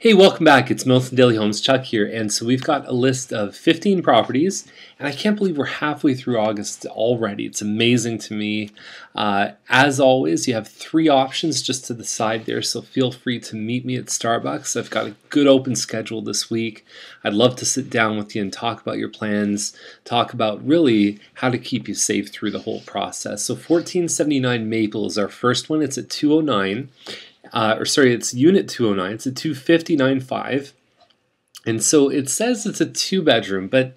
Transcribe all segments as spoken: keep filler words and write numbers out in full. Hey, welcome back. It's Milton Daily Homes, Chuck here. And so we've got a list of fifteen properties, and I can't believe we're halfway through August already. It's amazing to me. Uh, as always, you have three options just to the side there, so feel free to meet me at Starbucks. I've got a good open schedule this week. I'd love to sit down with you and talk about your plans, talk about really how to keep you safe through the whole process. So fourteen seventy-nine Maple is our first one. It's at two oh nine. Uh, or sorry, it's unit two oh nine, it's a two fifty-nine five, and so it says it's a two-bedroom, but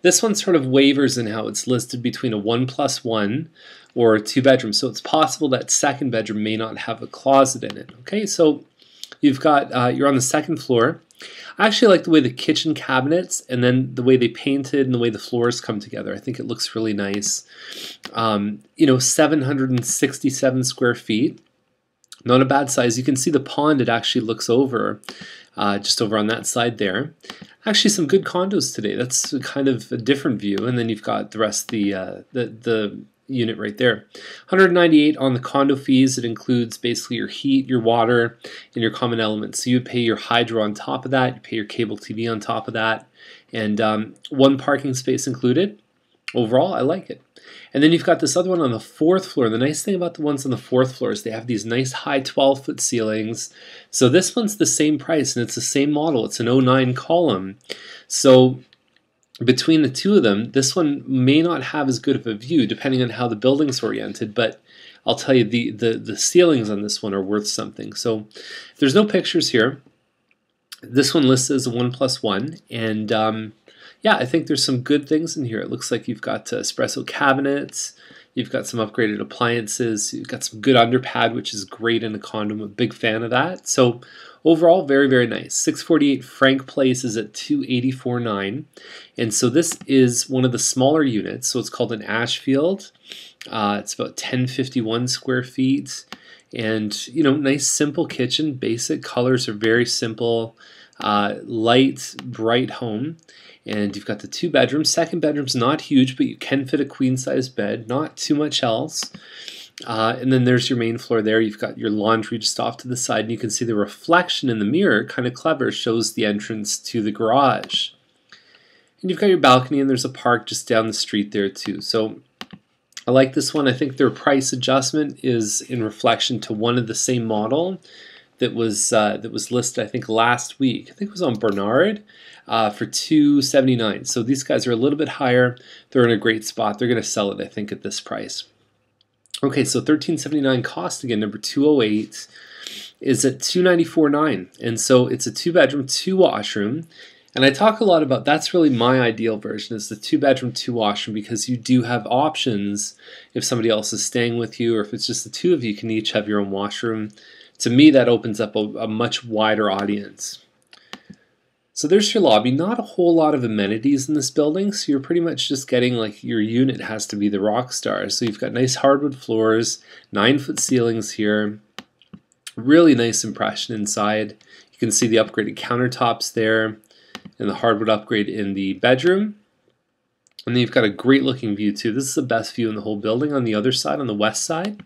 this one sort of wavers in how it's listed between a one plus one or a two-bedroom, so it's possible that second bedroom may not have a closet in it. Okay, so you've got, uh, you're on the second floor. I actually like the way the kitchen cabinets and then the way they painted and the way the floors come together. I think it looks really nice. Um, you know, seven hundred sixty-seven square feet. Not a bad size. You can see the pond, it actually looks over, uh, just over on that side there. Actually some good condos today. That's kind of a different view. And then you've got the rest of the, uh, the, the unit right there. one hundred ninety-eight on the condo fees. It includes basically your heat, your water, and your common elements. So you pay your hydro on top of that, you pay your cable T V on top of that, and um, one parking space included. Overall, I like it. And then you've got this other one on the fourth floor. The nice thing about the ones on the fourth floor is they have these nice high twelve-foot ceilings. So this one's the same price, and it's the same model. It's an oh nine column. So between the two of them, this one may not have as good of a view, depending on how the building's oriented, but I'll tell you, the, the, the ceilings on this one are worth something. So there's no pictures here. This one lists as a one plus one, and um, yeah, I think there's some good things in here. It looks like you've got uh, espresso cabinets, you've got some upgraded appliances, you've got some good underpad, which is great in a condo. I'm a big fan of that. So overall, very, very nice. six forty-eight Frank Place is at two eighty-four nine. And so this is one of the smaller units. So it's called an Ashfield. Uh, it's about ten fifty-one square feet. And, you know, nice, simple kitchen. Basic colors are very simple. Uh, light, bright home. And you've got the two bedrooms. Second bedroom's not huge, but you can fit a queen size bed, not too much else. Uh, and then there's your main floor there. You've got your laundry just off to the side, and you can see the reflection in the mirror, kind of clever, shows the entrance to the garage. And you've got your balcony, and there's a park just down the street there too. So I like this one. I think their price adjustment is in reflection to one of the same model that was uh, that was listed, I think, last week. I think it was on Bernard uh, for two seventy-nine. So these guys are a little bit higher. They're in a great spot. They're going to sell it, I think, at this price. Okay, so thirteen seventy-nine cost again. Number two oh eight is at two ninety-four nine, and so it's a two-bedroom, two-washroom. And I talk a lot about, that's really my ideal version, is the two-bedroom, two-washroom, because you do have options if somebody else is staying with you, or if it's just the two of you, you can each have your own washroom. To me, that opens up a, a much wider audience. So there's your lobby. Not a whole lot of amenities in this building, so you're pretty much just getting, like, your unit has to be the rock star. So you've got nice hardwood floors, nine-foot ceilings here. Really nice impression inside. You can see the upgraded countertops there, and the hardwood upgrade in the bedroom. And then you've got a great looking view too. This is the best view in the whole building on the other side, on the west side.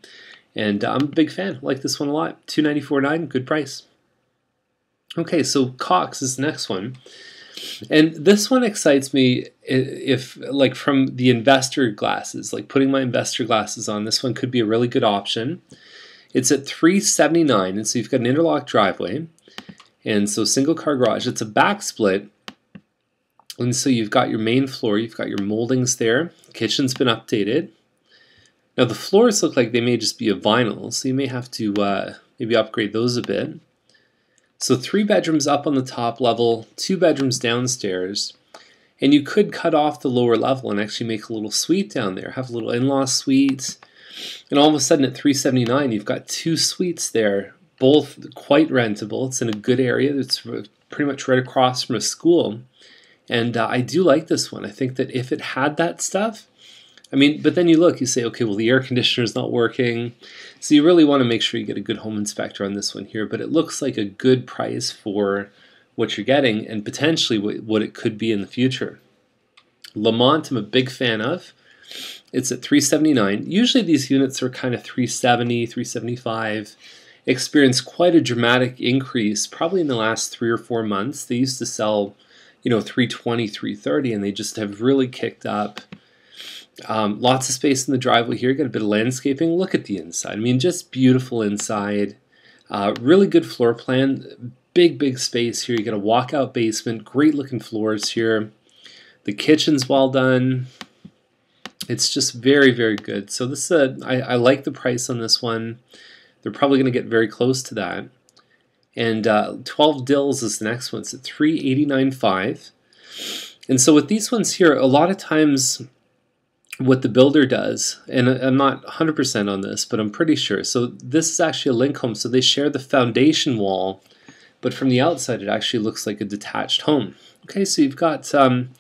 And I'm a big fan. I like this one a lot. two ninety-four nine, good price. Okay, so Cox is the next one. And this one excites me, if like from the investor glasses, like putting my investor glasses on, this one could be a really good option. It's at three seventy-nine, and so you've got an interlocked driveway. And so single car garage, it's a back split. And so you've got your main floor, you've got your moldings there. Kitchen's been updated. Now the floors look like they may just be a vinyl, so you may have to uh, maybe upgrade those a bit. So three bedrooms up on the top level, two bedrooms downstairs, and you could cut off the lower level and actually make a little suite down there, have a little in-law suite. And all of a sudden at three seventy-nine, you've got two suites there, both quite rentable. It's in a good area. It's pretty much right across from a school. And uh, I do like this one. I think that if it had that stuff, I mean, but then you look, you say, okay, well, the air conditioner is not working. So you really want to make sure you get a good home inspector on this one here. But it looks like a good price for what you're getting and potentially what it could be in the future. Lamont, I'm a big fan of. It's at three seventy-nine. Usually these units are kind of three seventy, three seventy-five. experienced quite a dramatic increase probably in the last three or four months. They used to sell, you know, three twenty, three thirty, and they just have really kicked up. Um, lots of space in the driveway here. Got a bit of landscaping. Look at the inside. I mean, just beautiful inside. Uh, really good floor plan. Big, big space here. You got a walkout basement. Great looking floors here. The kitchen's well done. It's just very, very good. So this uh, I, I like the price on this one. They're probably going to get very close to that. And uh, twelve Dills is the next one. It's at three eighty-nine five. And so with these ones here, a lot of times what the builder does, and I'm not one hundred percent on this, but I'm pretty sure. So this is actually a link home. So they share the foundation wall, but from the outside, it actually looks like a detached home. Okay, so you've got, um,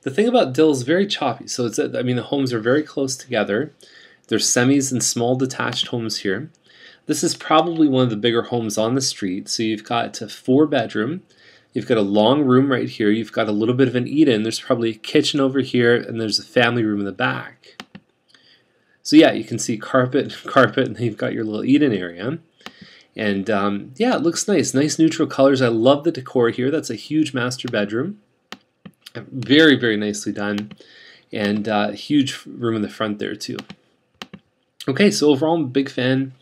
the thing about Dills, very choppy. So it's, I mean, the homes are very close together. There's semis and small detached homes here. This is probably one of the bigger homes on the street. So you've got a four bedroom, you've got a long room right here, you've got a little bit of an eat-in, there's probably a kitchen over here, and there's a family room in the back. So yeah, you can see carpet, carpet, and then you've got your little eat-in area. And um, yeah, it looks nice, nice neutral colors. I love the decor here. That's a huge master bedroom. Very, very nicely done. And uh, huge room in the front there too. Okay, so overall I'm a big fan.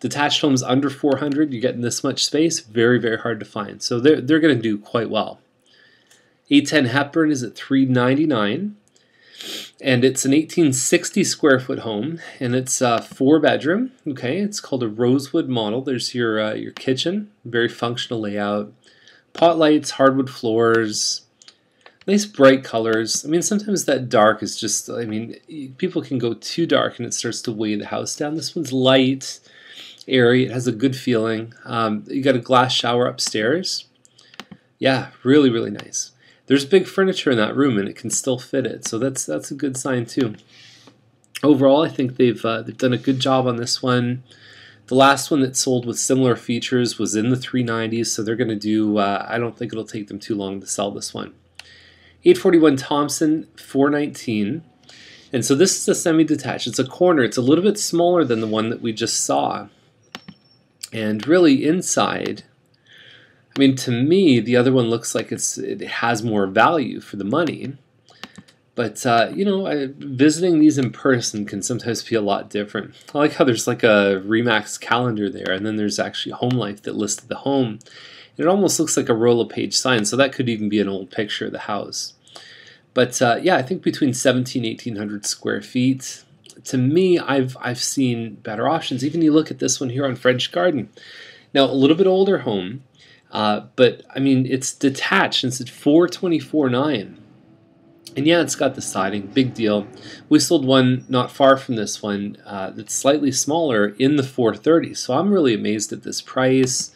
Detached homes under four hundred, you're getting this much space, very, very hard to find. So they're, they're going to do quite well. eight ten Hepburn is at three ninety-nine, and it's an eighteen sixty square foot home, and it's a four bedroom. Okay, it's called a Rosewood model. There's your, uh, your kitchen, very functional layout. Pot lights, hardwood floors, nice bright colors. I mean, sometimes that dark is just, I mean, people can go too dark and it starts to weigh the house down. This one's light, airy, it has a good feeling. Um, you got a glass shower upstairs. Yeah, really, really nice. There's big furniture in that room and it can still fit it, so that's that's a good sign too. Overall, I think they've uh, they've done a good job on this one. The last one that sold with similar features was in the three nineties, so they're going to do. Uh, I don't think it'll take them too long to sell this one. eight forty-one Thompson, four nineteen. And so this is a semi-detached. It's a corner. It's a little bit smaller than the one that we just saw. And really inside, I mean, to me, the other one looks like it's it has more value for the money. But, uh, you know, I, visiting these in person can sometimes be a lot different. I like how there's like a Remax calendar there, and then there's actually Home Life that listed the home. It almost looks like a roll of page sign, so that could even be an old picture of the house. But uh, yeah, I think between seventeen hundred and eighteen hundred square feet, to me, I've, I've seen better options. Even you look at this one here on French Garden. Now, a little bit older home, uh, but I mean, it's detached and it's at four twenty-four nine. And yeah, it's got the siding, big deal. We sold one not far from this one uh, that's slightly smaller in the four thirty. So I'm really amazed at this price.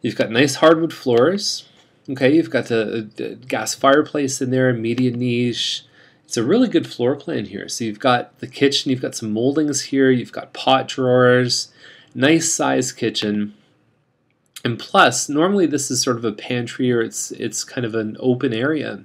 You've got nice hardwood floors. Okay, you've got the, the gas fireplace in there, media niche. It's a really good floor plan here. So you've got the kitchen, you've got some moldings here, you've got pot drawers, nice size kitchen. And plus, normally this is sort of a pantry or it's, it's kind of an open area.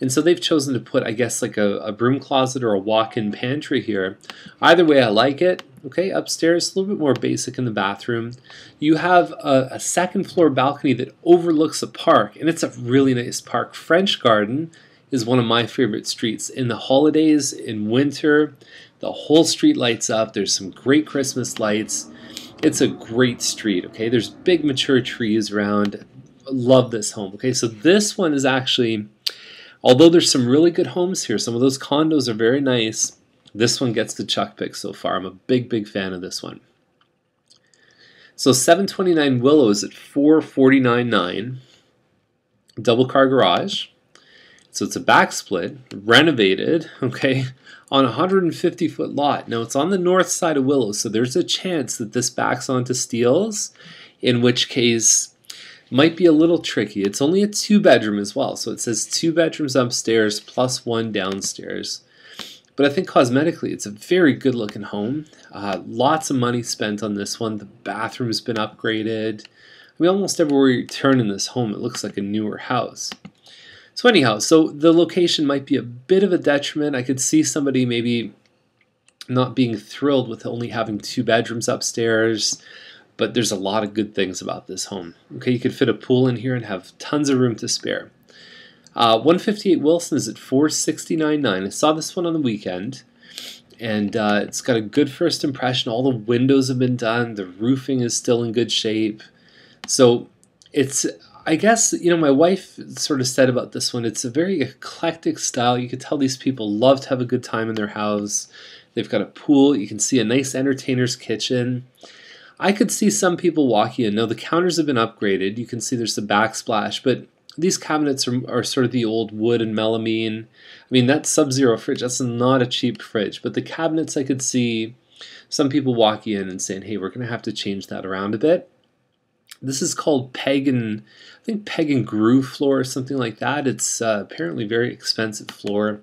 And so they've chosen to put, I guess, like a, a broom closet or a walk-in pantry here. Either way, I like it. Okay, upstairs, a little bit more basic in the bathroom. You have a, a second floor balcony that overlooks a park, and it's a really nice park. French Garden is one of my favorite streets. In the holidays, in winter, the whole street lights up. There's some great Christmas lights. It's a great street, okay? There's big mature trees around. Love this home, okay? So this one is actually... although there's some really good homes here, some of those condos are very nice, this one gets the Chuck pick so far. I'm a big, big fan of this one. So seven twenty-nine Willow is at four forty-nine nine, double car garage. So it's a back split, renovated, okay, on a one hundred fifty foot lot. Now it's on the north side of Willow, so there's a chance that this backs onto Steeles, in which case... might be a little tricky. It's only a two bedroom as well. So it says two bedrooms upstairs plus one downstairs. But I think cosmetically it's a very good looking home. Uh, lots of money spent on this one. The bathroom's been upgraded. I mean, almost everywhere you turn in this home, it looks like a newer house. So anyhow, so the location might be a bit of a detriment. I could see somebody maybe not being thrilled with only having two bedrooms upstairs. but there's a lot of good things about this home. Okay, you could fit a pool in here and have tons of room to spare. Uh, one fifty-eight Wilson is at four sixty-nine nine. I saw this one on the weekend, and uh, it's got a good first impression. All the windows have been done. The roofing is still in good shape. So it's, I guess, you know, my wife sort of said about this one, it's a very eclectic style. You could tell these people love to have a good time in their house. They've got a pool. You can see a nice entertainer's kitchen. I could see some people walking in. Now, the counters have been upgraded. You can see there's the backsplash, but these cabinets are, are sort of the old wood and melamine. I mean, that Sub-Zero fridge, that's not a cheap fridge. But the cabinets, I could see some people walking in and saying, hey, we're going to have to change that around a bit. This is called Peg and, I think Peg and Groove floor or something like that. It's uh, apparently very expensive floor.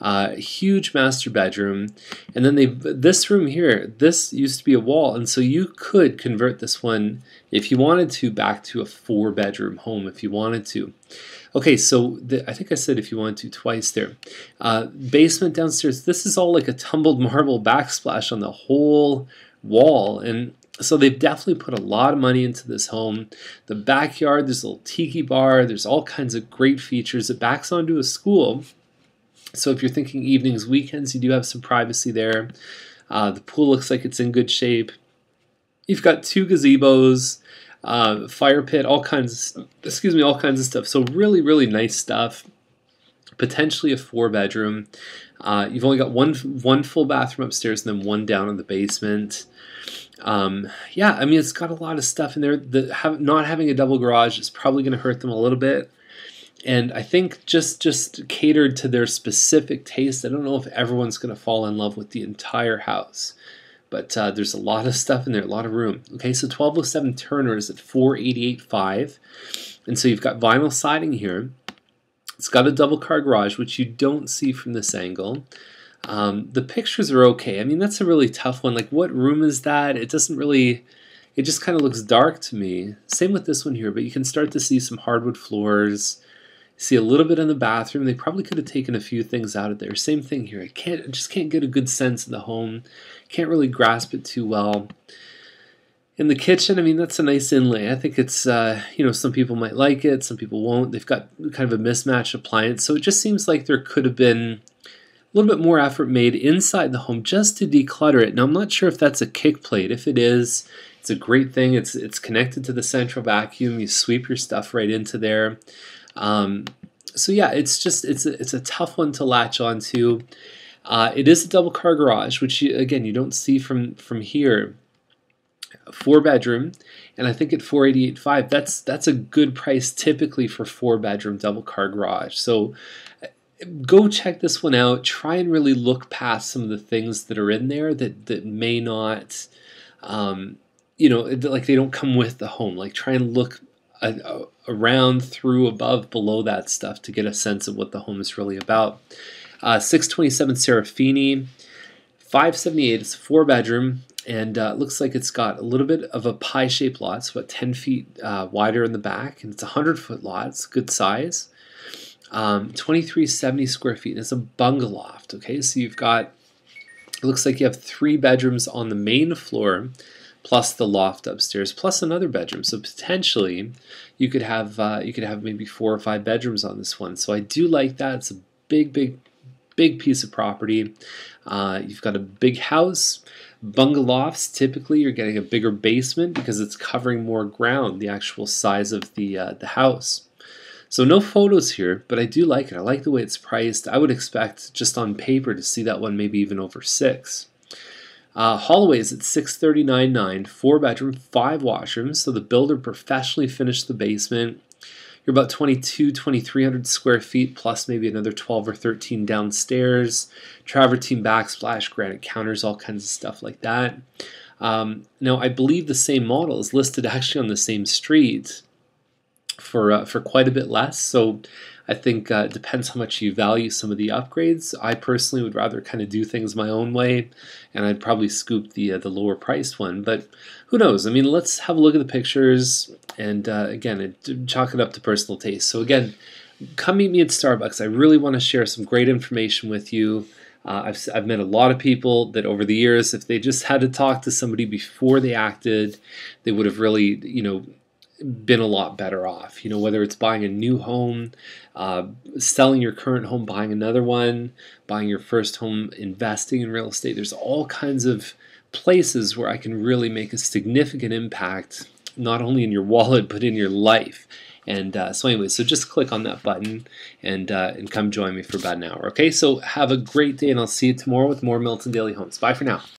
Uh, huge master bedroom. And then they this room here, this used to be a wall. And so you could convert this one, if you wanted to, back to a four-bedroom home if you wanted to. Okay, so the, I think I said if you wanted to twice there. Uh, basement downstairs. This is all like a tumbled marble backsplash on the whole wall. And so they've definitely put a lot of money into this home. The backyard, there's a little tiki bar, there's all kinds of great features. It backs onto a school. So if you're thinking evenings, weekends, you do have some privacy there. Uh, the pool looks like it's in good shape. You've got two gazebos, uh, fire pit, all kinds of, excuse me, all kinds of stuff. So really, really nice stuff. Potentially a four bedroom. Uh, you've only got one, one full bathroom upstairs and then one down in the basement. Um, yeah, I mean, it's got a lot of stuff in there. The, have, not having a double garage is probably going to hurt them a little bit. And I think just, just catered to their specific taste. I don't know if everyone's going to fall in love with the entire house. But uh, there's a lot of stuff in there, a lot of room. Okay, so twelve oh seven Turner is at four eighty-eight five. And so you've got vinyl siding here. It's got a double car garage, which you don't see from this angle. Um, the pictures are okay. I mean, that's a really tough one. Like, what room is that? It doesn't really, it just kind of looks dark to me. Same with this one here, but you can start to see some hardwood floors. See a little bit in the bathroom. They probably could have taken a few things out of there. Same thing here. I can't, I just can't get a good sense of the home. Can't really grasp it too well. In the kitchen, I mean, that's a nice inlay. I think it's, uh, you know, some people might like it, some people won't. They've got kind of a mismatched appliance. So it just seems like there could have been a little bit more effort made inside the home just to declutter it. Now, I'm not sure if that's a kick plate. If it is, it's a great thing. It's it's connected to the central vacuum. You sweep your stuff right into there. Um, so yeah, it's just it's a, it's a tough one to latch onto. Uh, it is a double car garage, which you, again you don't see from from here. Four bedroom, and I think at four eighty-eight five, that's that's a good price typically for four bedroom double car garage. So go check this one out. Try and really look past some of the things that are in there that, that may not, um, you know, like they don't come with the home. Like try and look uh, around, through, above, below that stuff to get a sense of what the home is really about. Uh, six twenty-seven Serafini, five seventy-eight, it's a four bedroom. And uh, it looks like it's got a little bit of a pie-shaped lot. It's about ten feet uh, wider in the back, and it's a hundred-foot lot. It's a good size. Um, twenty-three seventy square feet, and it's a bungaloft, okay? So you've got, it looks like you have three bedrooms on the main floor, plus the loft upstairs, plus another bedroom. So potentially, you could have uh, you could have maybe four or five bedrooms on this one. So I do like that. It's a big, big, big piece of property. Uh, you've got a big house. Bungalofts, typically you're getting a bigger basement because it's covering more ground, the actual size of the uh, the house. So no photos here, but I do like it. I like the way it's priced. I would expect just on paper to see that one maybe even over six. Uh, Holloway's at six thirty-nine nine, four bedroom, five washrooms. So the builder professionally finished the basement. You're about twenty-two, twenty-three hundred square feet, plus maybe another twelve or thirteen downstairs, travertine backsplash, granite counters, all kinds of stuff like that. Um, now, I believe the same model is listed actually on the same street for, uh, for quite a bit less, so I think uh, it depends how much you value some of the upgrades. I personally would rather kind of do things my own way, and I'd probably scoop the uh, the lower priced one. But who knows? I mean, let's have a look at the pictures, and uh, again, it, chalk it up to personal taste. So again, come meet me at Starbucks. I really want to share some great information with you. Uh, I've, I've met a lot of people that over the years, if they just had to talk to somebody before they acted, they would have really, you know, been a lot better off. You know, whether it's buying a new home, uh, selling your current home, buying another one, buying your first home, investing in real estate, there's all kinds of places where I can really make a significant impact, not only in your wallet, but in your life. And uh, so anyway, so just click on that button and, uh, and come join me for about an hour, okay? So have a great day, and I'll see you tomorrow with more Milton Daily Homes. Bye for now.